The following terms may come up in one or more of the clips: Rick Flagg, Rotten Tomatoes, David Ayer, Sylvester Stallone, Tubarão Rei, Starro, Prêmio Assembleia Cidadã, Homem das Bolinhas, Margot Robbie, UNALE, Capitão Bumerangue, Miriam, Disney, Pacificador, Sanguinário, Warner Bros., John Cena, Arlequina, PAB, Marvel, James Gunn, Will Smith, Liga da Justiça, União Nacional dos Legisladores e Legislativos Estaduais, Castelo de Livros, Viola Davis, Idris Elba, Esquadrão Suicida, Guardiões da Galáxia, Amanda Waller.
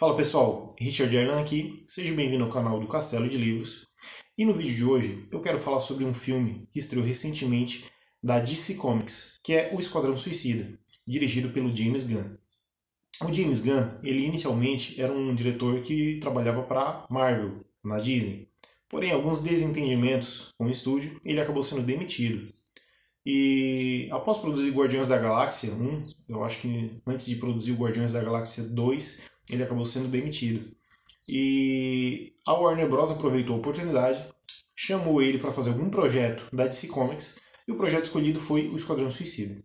Fala pessoal, Richard Arlan aqui, seja bem-vindo ao canal do Castelo de Livros. E no vídeo de hoje eu quero falar sobre um filme que estreou recentemente da DC Comics, que é o Esquadrão Suicida, dirigido pelo James Gunn. O James Gunn, ele inicialmente era um diretor que trabalhava para Marvel, na Disney. Porém, alguns desentendimentos com o estúdio, ele acabou sendo demitido. E após produzir Guardiões da Galáxia 1, eu acho que antes de produzir o Guardiões da Galáxia 2, ele acabou sendo demitido. E a Warner Bros. Aproveitou a oportunidade, chamou ele para fazer algum projeto da DC Comics, e o projeto escolhido foi o Esquadrão Suicida.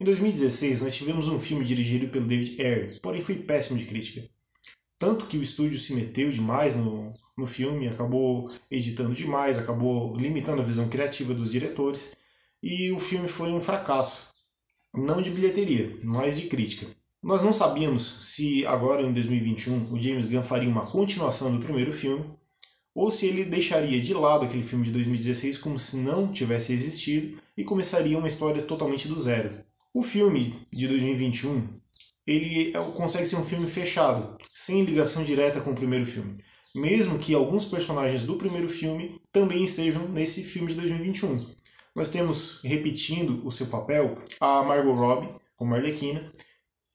Em 2016, nós tivemos um filme dirigido pelo David Ayer, porém foi péssimo de crítica. Tanto que o estúdio se meteu demais no filme, acabou editando demais, acabou limitando a visão criativa dos diretores, e o filme foi um fracasso, não de bilheteria, mas de crítica. Nós não sabíamos se agora em 2021 o James Gunn faria uma continuação do primeiro filme, ou se ele deixaria de lado aquele filme de 2016 como se não tivesse existido e começaria uma história totalmente do zero. O filme de 2021, ele consegue ser um filme fechado, sem ligação direta com o primeiro filme, mesmo que alguns personagens do primeiro filme também estejam nesse filme de 2021. Nós temos, repetindo o seu papel, a Margot Robbie como Arlequina,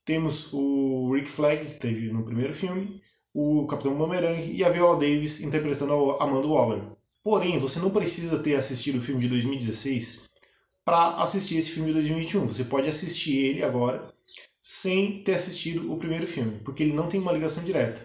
temos o Rick Flagg, que teve no primeiro filme, o Capitão Bumerangue e a Viola Davis interpretando a Amanda Waller. Porém, você não precisa ter assistido o filme de 2016 para assistir esse filme de 2021. Você pode assistir ele agora sem ter assistido o primeiro filme, porque ele não tem uma ligação direta.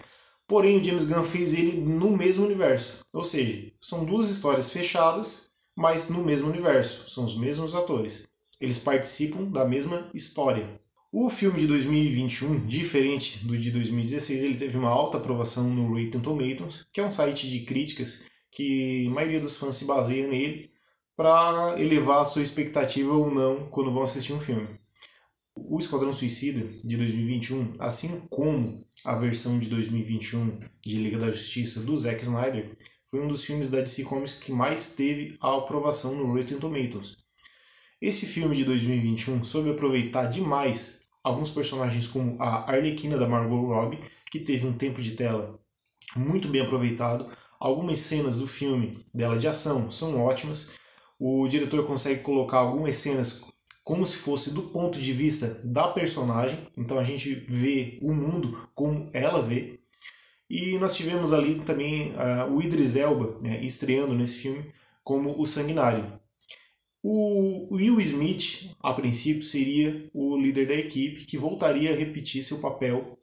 Porém, o James Gunn fez ele no mesmo universo. Ou seja, são duas histórias fechadas, mas no mesmo universo. São os mesmos atores. Eles participam da mesma história. O filme de 2021, diferente do de 2016, ele teve uma alta aprovação no Rotten Tomatoes, que é um site de críticas que a maioria dos fãs se baseia nele para elevar a sua expectativa ou não quando vão assistir um filme. O Esquadrão Suicida de 2021, assim como a versão de 2021 de Liga da Justiça do Zack Snyder, foi um dos filmes da DC Comics que mais teve a aprovação no Rotten Tomatoes. Esse filme de 2021 soube aproveitar demais alguns personagens como a Arlequina da Margot Robbie, que teve um tempo de tela muito bem aproveitado. Algumas cenas do filme dela de ação são ótimas. O diretor consegue colocar algumas cenas como se fosse do ponto de vista da personagem. Então a gente vê o mundo como ela vê. E nós tivemos ali também o Idris Elba, né, estreando nesse filme como o Sanguinário. O Will Smith, a princípio, seria o líder da equipe que voltaria a repetir seu papel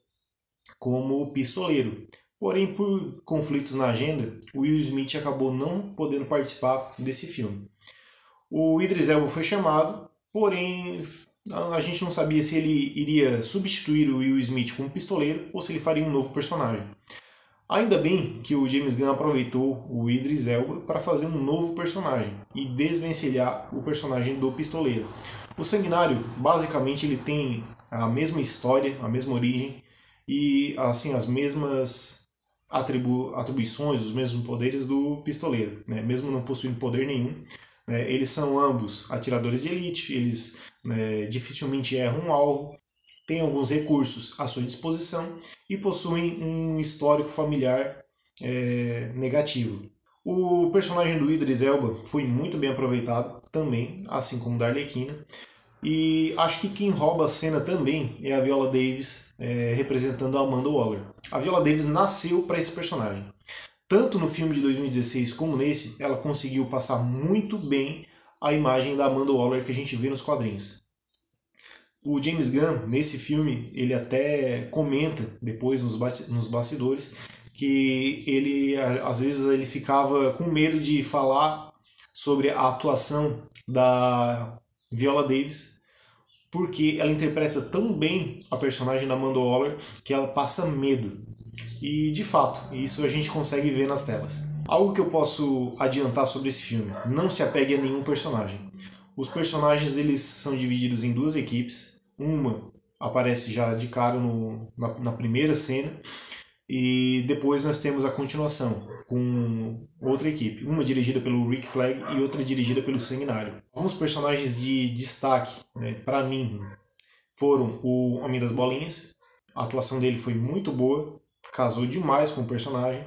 como pistoleiro. Porém, por conflitos na agenda, o Will Smith acabou não podendo participar desse filme. O Idris Elba foi chamado, porém a gente não sabia se ele iria substituir o Will Smith como pistoleiro ou se ele faria um novo personagem. Ainda bem que o James Gunn aproveitou o Idris Elba para fazer um novo personagem e desvencilhar o personagem do pistoleiro. O Sanguinário, basicamente, ele tem a mesma história, a mesma origem e assim as mesmas atribuições, os mesmos poderes do pistoleiro, né? Mesmo não possuindo poder nenhum. Né? Eles são ambos atiradores de elite, eles dificilmente erram um alvo. Tem alguns recursos à sua disposição e possuem um histórico familiar negativo. O personagem do Idris Elba foi muito bem aproveitado também, assim como da Arlequina. E acho que quem rouba a cena também é a Viola Davis, representando a Amanda Waller. A Viola Davis nasceu para esse personagem. Tanto no filme de 2016 como nesse, ela conseguiu passar muito bem a imagem da Amanda Waller que a gente vê nos quadrinhos. O James Gunn, nesse filme, ele até comenta depois nos bastidores que ele, às vezes, ele ficava com medo de falar sobre a atuação da Viola Davis, porque ela interpreta tão bem a personagem da Amanda Waller que ela passa medo. E, de fato, isso a gente consegue ver nas telas. Algo que eu posso adiantar sobre esse filme: não se apegue a nenhum personagem. Os personagens, eles são divididos em duas equipes. Uma aparece já de cara na primeira cena e depois nós temos a continuação com outra equipe, uma dirigida pelo Rick Flagg e outra dirigida pelo Sanguinário. Alguns personagens de destaque, né, para mim, foram o Homem das Bolinhas. A atuação dele foi muito boa, casou demais com o personagem.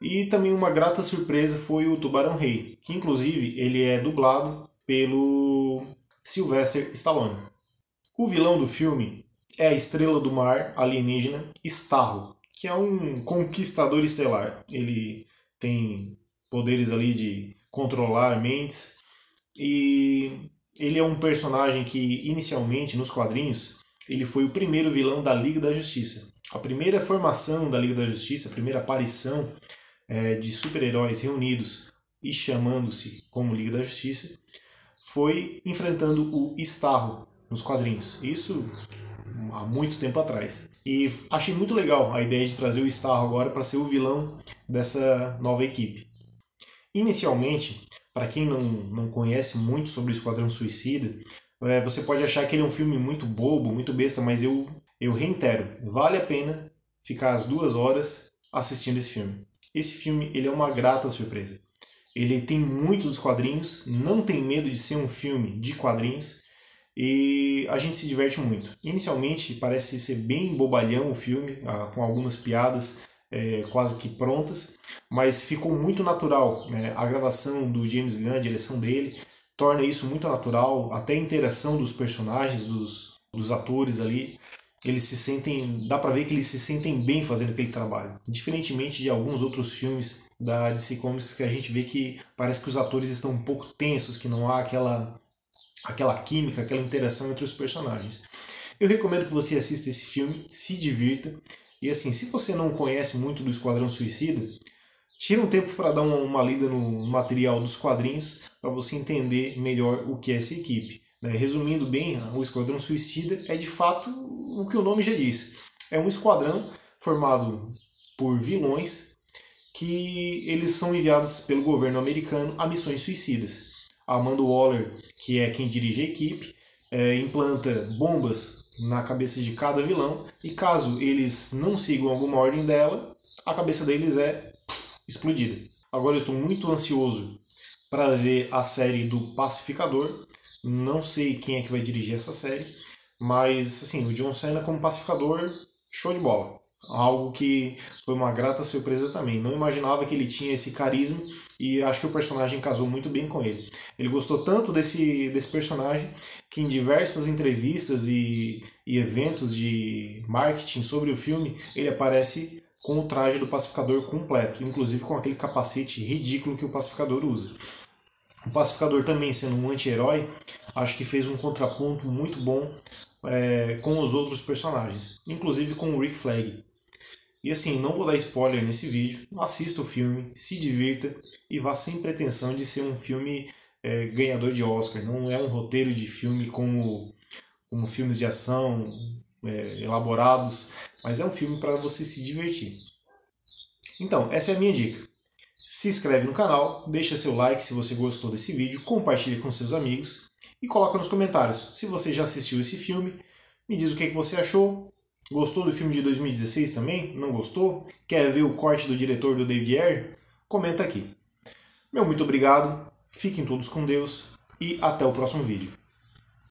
E também uma grata surpresa foi o Tubarão Rei, que inclusive ele é dublado pelo Sylvester Stallone. O vilão do filme é a estrela do mar alienígena Starro, que é um conquistador estelar. Ele tem poderes ali de controlar mentes e ele é um personagem que inicialmente nos quadrinhos ele foi o primeiro vilão da Liga da Justiça. A primeira formação da Liga da Justiça, a primeira aparição de super-heróis reunidos e chamando-se como Liga da Justiça foi enfrentando o Starro nos quadrinhos. Isso há muito tempo atrás. E achei muito legal a ideia de trazer o Starro agora para ser o vilão dessa nova equipe. Inicialmente, para quem não conhece muito sobre o Esquadrão Suicida, você pode achar que ele é um filme muito bobo, muito besta, mas eu reitero, vale a pena ficar as 2 horas assistindo esse filme. Esse filme ele é uma grata surpresa. Ele tem muito dos quadrinhos, não tem medo de ser um filme de quadrinhos, e a gente se diverte muito. Inicialmente parece ser bem bobalhão o filme, com algumas piadas quase que prontas, mas ficou muito natural, né? A gravação do James Gunn, a direção dele, torna isso muito natural, até a interação dos personagens, dos atores ali, eles se sentem, dá pra ver que eles se sentem bem fazendo aquele trabalho, diferentemente de alguns outros filmes da DC Comics que a gente vê que parece que os atores estão um pouco tensos, que não há aquela química, aquela interação entre os personagens. Eu recomendo que você assista esse filme, se divirta. E assim, se você não conhece muito do Esquadrão Suicida, tira um tempo para dar uma lida no material dos quadrinhos para você entender melhor o que é essa equipe. Resumindo bem, o Esquadrão Suicida é de fato o que o nome já diz. É um esquadrão formado por vilões que eles são enviados pelo governo americano a missões suicidas. A Amanda Waller, que é quem dirige a equipe, implanta bombas na cabeça de cada vilão, e caso eles não sigam alguma ordem dela, a cabeça deles é explodida. Agora eu estou muito ansioso para ver a série do Pacificador. Não sei quem é que vai dirigir essa série, mas assim, o John Cena como Pacificador, show de bola. Algo que foi uma grata surpresa também. Não imaginava que ele tinha esse carisma e acho que o personagem casou muito bem com ele. Ele gostou tanto desse personagem que em diversas entrevistas e eventos de marketing sobre o filme, ele aparece com o traje do Pacificador completo, inclusive com aquele capacete ridículo que o Pacificador usa. O Pacificador também sendo um anti-herói, acho que fez um contraponto muito bom com os outros personagens, inclusive com o Rick Flagg. E assim, não vou dar spoiler nesse vídeo, assista o filme, se divirta e vá sem pretensão de ser um filme ganhador de Oscar. Não é um roteiro de filme como filmes de ação elaborados, mas é um filme para você se divertir. Então, essa é a minha dica. Se inscreve no canal, deixa seu like se você gostou desse vídeo, compartilha com seus amigos e coloca nos comentários se você já assistiu esse filme, me diz o que você achou. Gostou do filme de 2016 também? Não gostou? Quer ver o corte do diretor do David Ayer? Comenta aqui. Muito obrigado, fiquem todos com Deus e até o próximo vídeo.